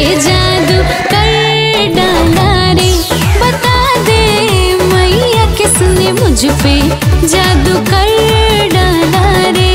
जादू कर डाला रे, बता दे मैया किसने मुझ पे जादू कर डाला रे।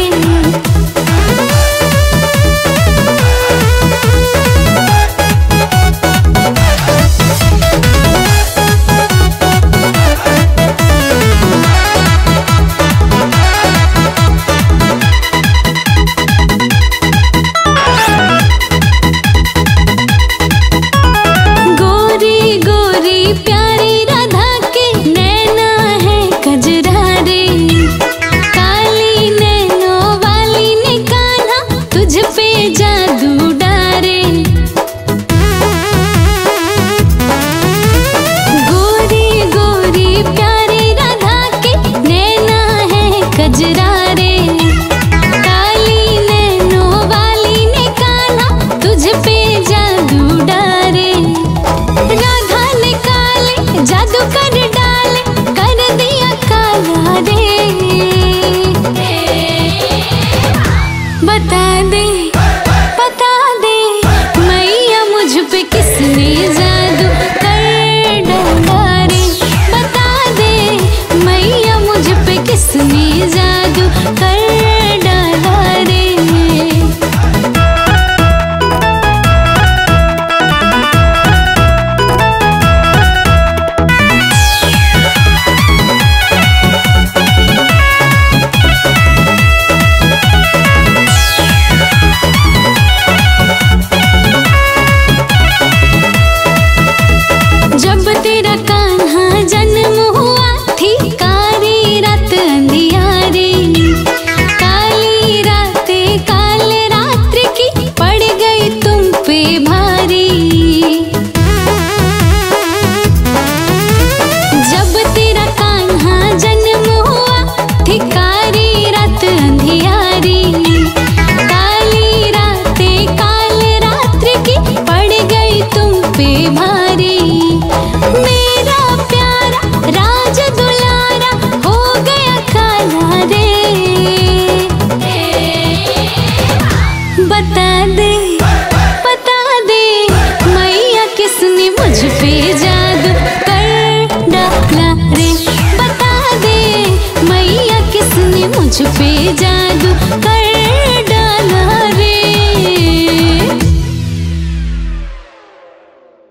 मुझ पे जादू